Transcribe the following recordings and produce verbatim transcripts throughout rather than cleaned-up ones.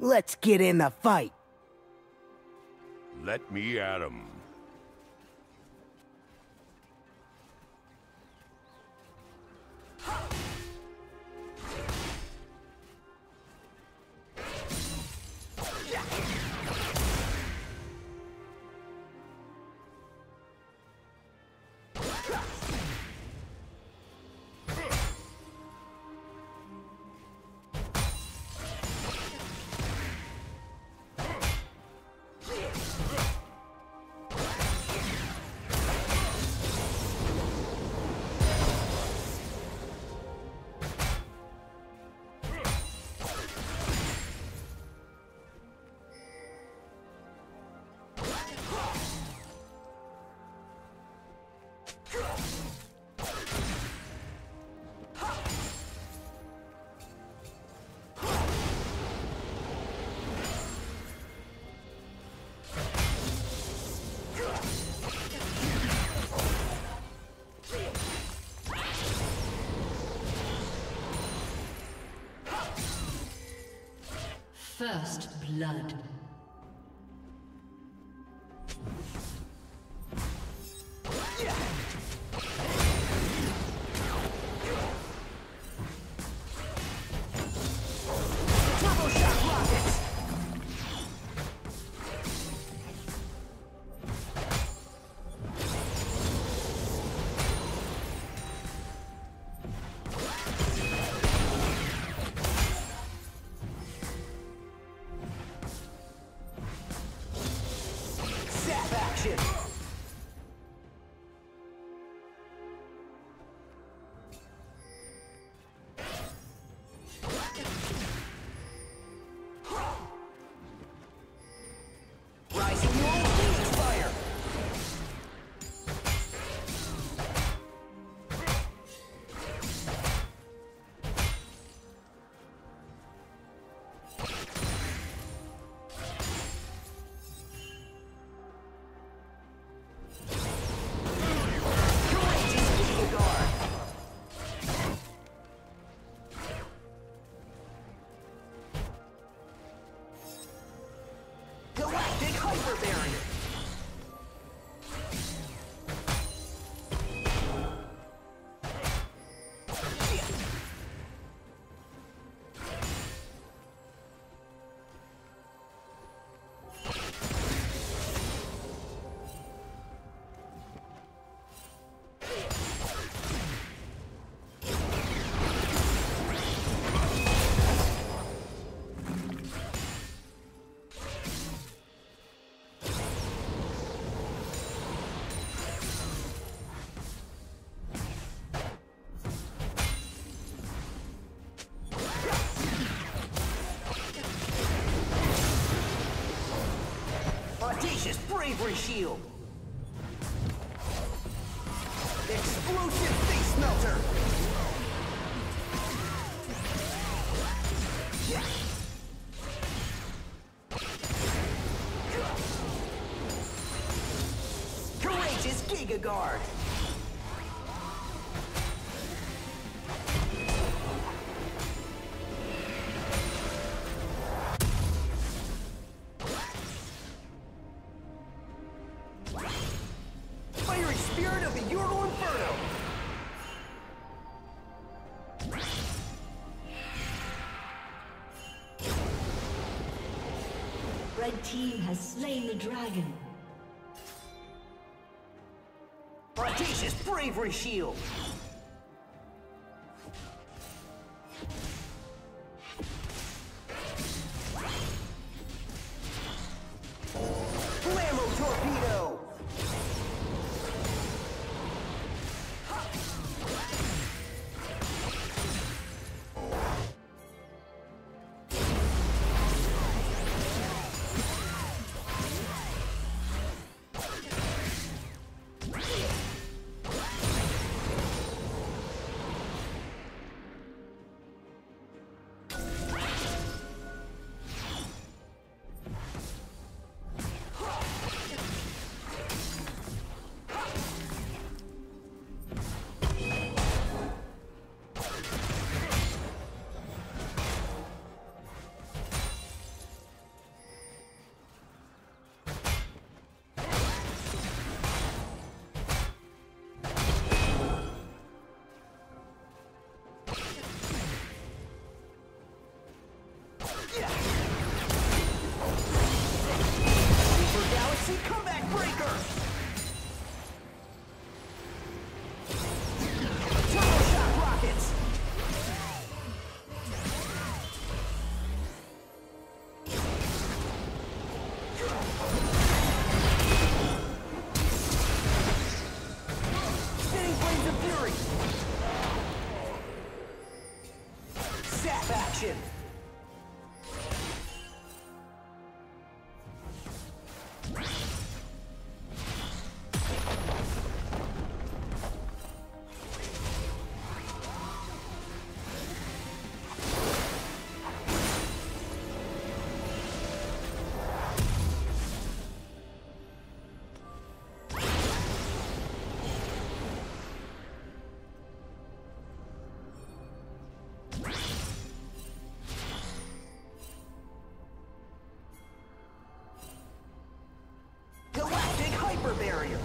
Let's get in the fight. Let me at 'em. First blood. Audacious bravery shield. Explosive face melter. Courageous Giga Guard. Red team has slain the dragon. Audacious bravery shield. Classic comeback breaker! Turbo shot rockets! Spinning blades of fury! Zap action! Barrier.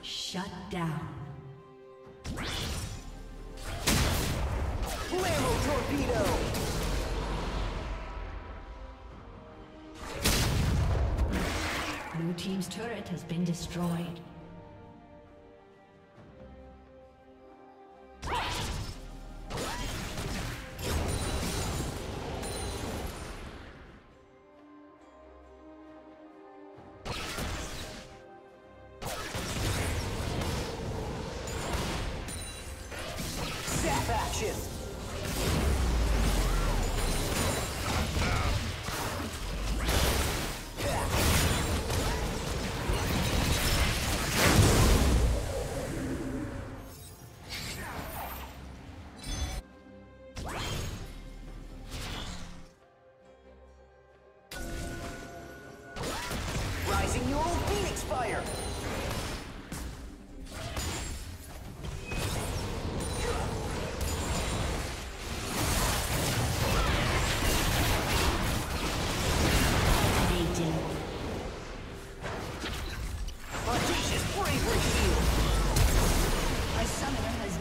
Shut down. Flammo torpedo. Blue team's turret has been destroyed. Your Phoenix Fire!